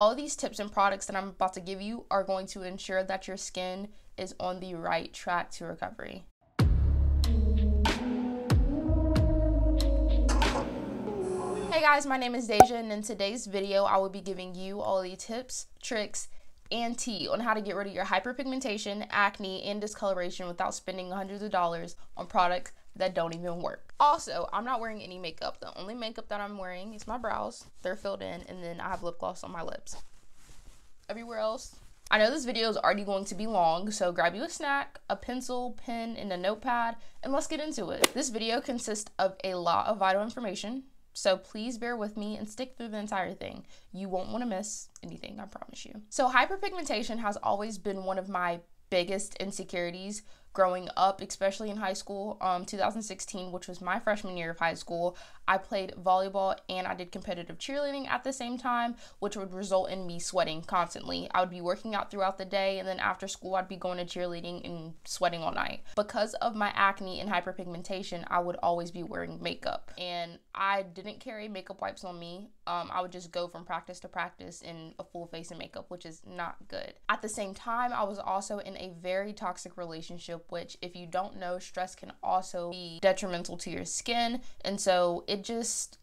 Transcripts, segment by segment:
All these tips and products that I'm about to give you are going to ensure that your skin is on the right track to recovery. Hey guys, my name is Daja, and in today's video I will be giving you all the tips, tricks, and tea on how to get rid of your hyperpigmentation, acne, and discoloration without spending hundreds of dollars on products that don't even work. Also, I'm not wearing any makeup. The only makeup that I'm wearing is my brows. They're filled in, and then I have lip gloss on my lips. Everywhere else, I know this video is already going to be long, so grab you a snack, a pencil, pen, and a notepad, and let's get into it. This video consists of a lot of vital information, so please bear with me and stick through the entire thing. You won't want to miss anything, I promise you. So hyperpigmentation has always been one of my biggest insecurities growing up, especially in high school. 2016, which was my freshman year of high school, I played volleyball and I did competitive cheerleading at the same time, which would result in me sweating constantly. I would be working out throughout the day, and then after school I'd be going to cheerleading and sweating all night. Because of my acne and hyperpigmentation, I would always be wearing makeup, and I didn't carry makeup wipes on me. I would just go from practice to practice in a full face of makeup, which is not good. At the same time, I was also in a very toxic relationship, which, if you don't know, stress can also be detrimental to your skin, and so it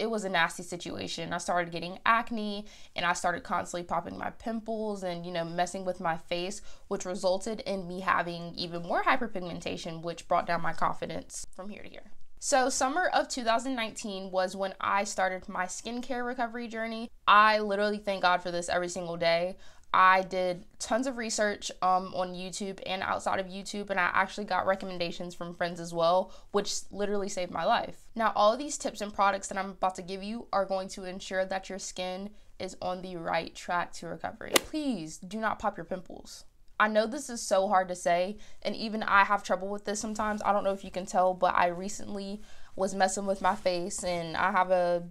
was a nasty situation. I started getting acne, and I started constantly popping my pimples and, you know, messing with my face, which resulted in me having even more hyperpigmentation, which brought down my confidence from here to here. So summer of 2019 was when I started my skincare recovery journey. I literally thank God for this every single day. I did tons of research on YouTube and outside of YouTube, and I actually got recommendations from friends as well, which literally saved my life. Now, all of these tips and products that I'm about to give you are going to ensure that your skin is on the right track to recovery. Please do not pop your pimples. I know this is so hard to say, and even I have trouble with this sometimes. I don't know if you can tell, but I recently was messing with my face, and I have a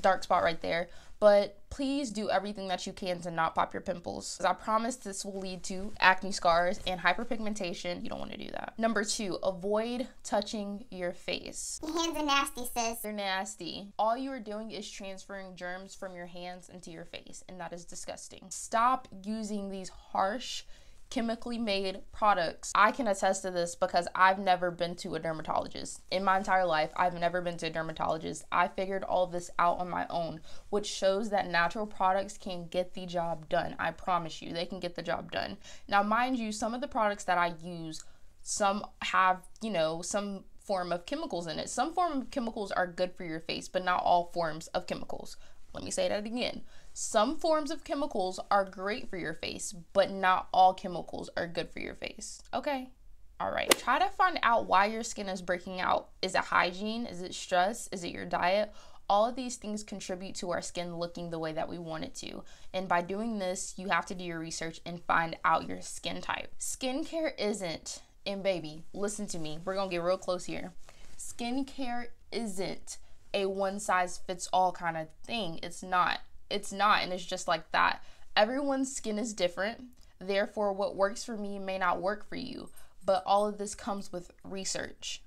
dark spot right there. But please do everything that you can to not pop your pimples, because I promise this will lead to acne scars and hyperpigmentation. You don't want to do that. Number two, avoid touching your face. Your hands are nasty, sis. They're nasty. All you are doing is transferring germs from your hands into your face, and that is disgusting. Stop using these harsh, chemically made products. I can attest to this because I've never been to a dermatologist. In my entire life, I've never been to a dermatologist. I figured all of this out on my own, which shows that natural products can get the job done. I promise you, they can get the job done. Now, mind you, some of the products that I use, some have, you know, some form of chemicals in it. Some form of chemicals are good for your face, but not all forms of chemicals. Let me say that again. Some forms of chemicals are great for your face, but not all chemicals are good for your face. Okay? All right. Try to find out why your skin is breaking out. Is it hygiene? Is it stress? Is it your diet? All of these things contribute to our skin looking the way that we want it to. And by doing this, you have to do your research and find out your skin type. Skincare isn't, and baby, listen to me. We're going to get real close here. Skincare isn't a one-size-fits-all kind of thing. It's not, and it's just like that. Everyone's skin is different, therefore what works for me may not work for you, but all of this comes with research.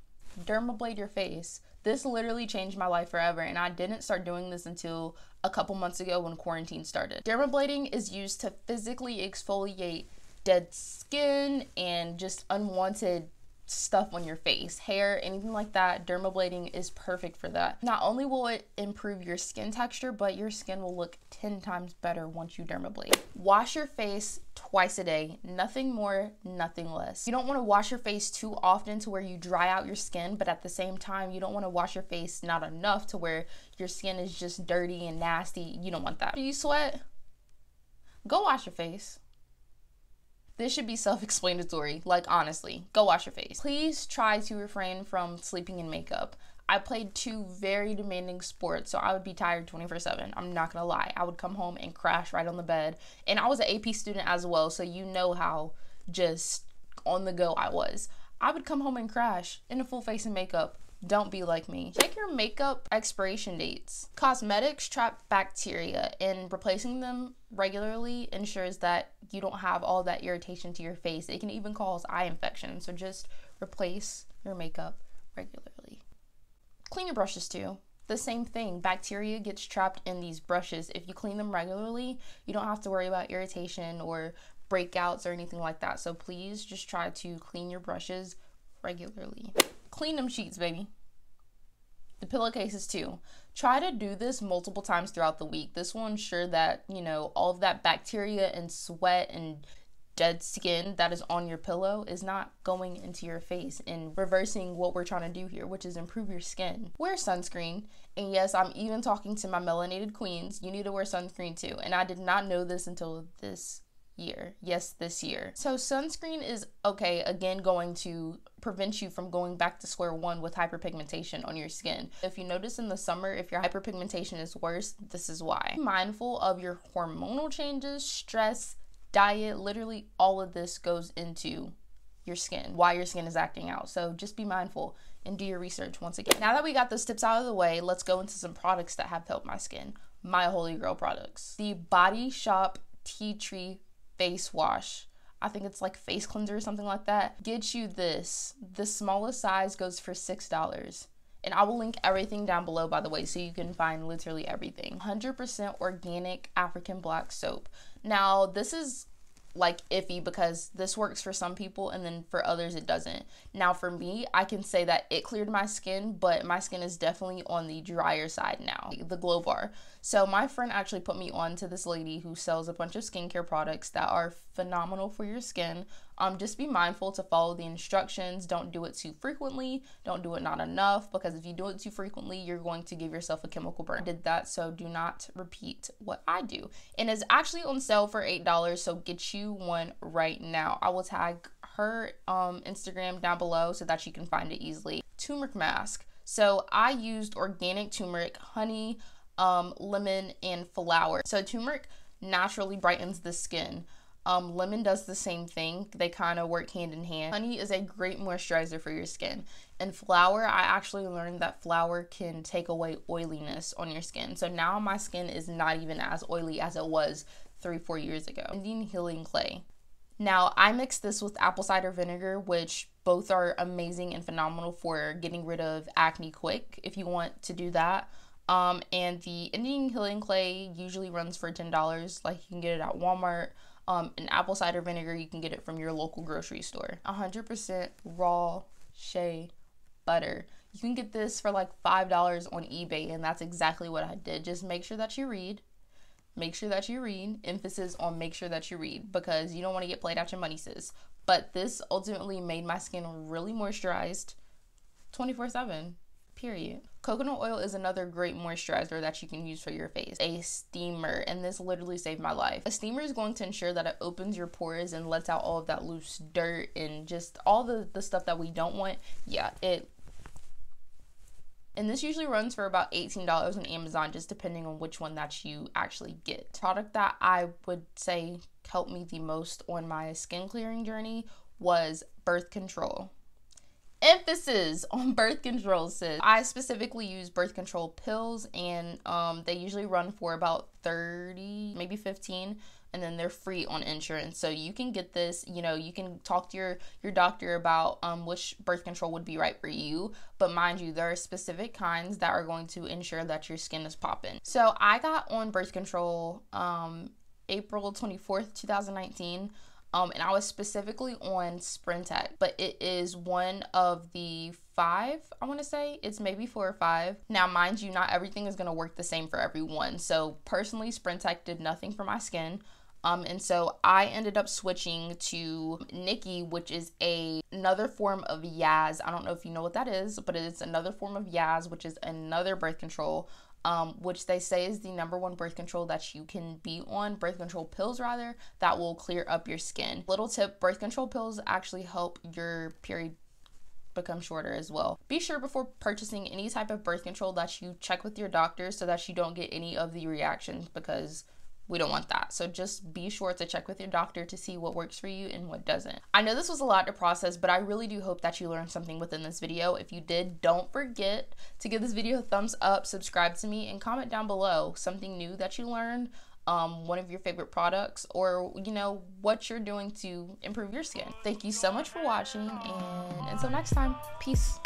Dermablade your face. This literally changed my life forever, and I didn't start doing this until a couple months ago when quarantine started. Dermablading is used to physically exfoliate dead skin and just unwanted stuff on your face, hair, anything like that. Dermablading is perfect for that. Not only will it improve your skin texture, but your skin will look 10 times better once you dermablade. Wash your face twice a day, nothing more, nothing less. You don't want to wash your face too often to where you dry out your skin, but at the same time, you don't want to wash your face not enough to where your skin is just dirty and nasty. You don't want that. Do you sweat? Go wash your face. This should be self-explanatory, like honestly, go wash your face. Please try to refrain from sleeping in makeup. I played two very demanding sports, so I would be tired 24/7, I'm not gonna lie. I would come home and crash right on the bed. And I was an AP student as well, so you know how just on the go I was. I would come home and crash in a full face of makeup. Don't be like me. Check your makeup expiration dates. Cosmetics trap bacteria, and replacing them regularly ensures that you don't have all that irritation to your face. It can even cause eye infection, so just replace your makeup regularly. Clean your brushes too. The same thing, bacteria gets trapped in these brushes. If you clean them regularly, you don't have to worry about irritation or breakouts or anything like that. So please just try to clean your brushes regularly. Clean them sheets, baby. The pillowcases too. Try to do this multiple times throughout the week. This will ensure that, you know, all of that bacteria and sweat and dead skin that is on your pillow is not going into your face and reversing what we're trying to do here, which is improve your skin. Wear sunscreen. And yes, I'm even talking to my melanated queens. You need to wear sunscreen too. And I did not know this until this year. Yes, this year. So sunscreen is, okay, again, going to prevent you from going back to square one with hyperpigmentation on your skin. If you notice in the summer, if your hyperpigmentation is worse, this is why. Be mindful of your hormonal changes, stress, diet, literally all of this goes into your skin, why your skin is acting out. So just be mindful and do your research once again. Now that we got those tips out of the way, let's go into some products that have helped my skin. My holy grail products. The Body Shop Tea Tree Face Wash. I think it's like face cleanser or something like that. Get you this. The smallest size goes for $6. And I will link everything down below, by the way, so you can find literally everything. 100% organic African black soap. Now, this is like iffy because this works for some people and then for others it doesn't. Now, for me, I can say that it cleared my skin, but my skin is definitely on the drier side now. The Glow Bar. So my friend actually put me on to this lady who sells a bunch of skincare products that are phenomenal for your skin. Just be mindful to follow the instructions. Don't do it too frequently. Don't do it not enough, because if you do it too frequently, you're going to give yourself a chemical burn. I did that, so do not repeat what I do. And it's actually on sale for $8, so get you one right now. I will tag her Instagram down below so that you can find it easily. Turmeric mask. So I used organic turmeric, honey, lemon, and flour. So turmeric naturally brightens the skin. Lemon does the same thing. They kind of work hand in hand. Honey is a great moisturizer for your skin. And flour, I actually learned that flour can take away oiliness on your skin. So now my skin is not even as oily as it was 3-4 years ago. Indian Healing Clay. Now, I mix this with apple cider vinegar, which both are amazing and phenomenal for getting rid of acne quick if you want to do that. And the Indian Healing Clay usually runs for $10. Like, you can get it at Walmart. And apple cider vinegar, you can get it from your local grocery store. 100% raw shea butter. You can get this for like $5 on eBay, and that's exactly what I did. Just make sure that you read. Make sure that you read. Emphasis on make sure that you read, because you don't want to get played out your money, sis. But this ultimately made my skin really moisturized 24/7, period. Coconut oil is another great moisturizer that you can use for your face. A steamer, and this literally saved my life. A steamer is going to ensure that it opens your pores and lets out all of that loose dirt and just all the stuff that we don't want. Yeah, it. And this usually runs for about $18 on Amazon, just depending on which one that you actually get. Product that I would say helped me the most on my skin clearing journey was birth control. Emphasis on birth control, sis. I specifically use birth control pills, and they usually run for about 30, maybe 15, and then they're free on insurance. So you can get this, you know, you can talk to your doctor about which birth control would be right for you. But mind you, there are specific kinds that are going to ensure that your skin is popping. So I got on birth control April 24th, 2019. And I was specifically on Sprintec, but it is one of the 5, I want to say. It's maybe 4 or 5. Now, mind you, not everything is going to work the same for everyone. So personally, Sprintec did nothing for my skin. And so I ended up switching to Nikki, which is another form of Yaz. I don't know if you know what that is, but it's another form of Yaz, which is another birth control. Which they say is the #1 birth control that you can be on, birth control pills rather, that will clear up your skin. Little tip, birth control pills actually help your period become shorter as well. Be sure before purchasing any type of birth control that you check with your doctor so that you don't get any of the reactions, because we don't want that. So just be sure to check with your doctor to see what works for you and what doesn't. I know this was a lot to process, but I really do hope that you learned something within this video. If you did, don't forget to give this video a thumbs up, subscribe to me, and comment down below something new that you learned, one of your favorite products, or, you know, what you're doing to improve your skin. Thank you so much for watching, and until next time, peace.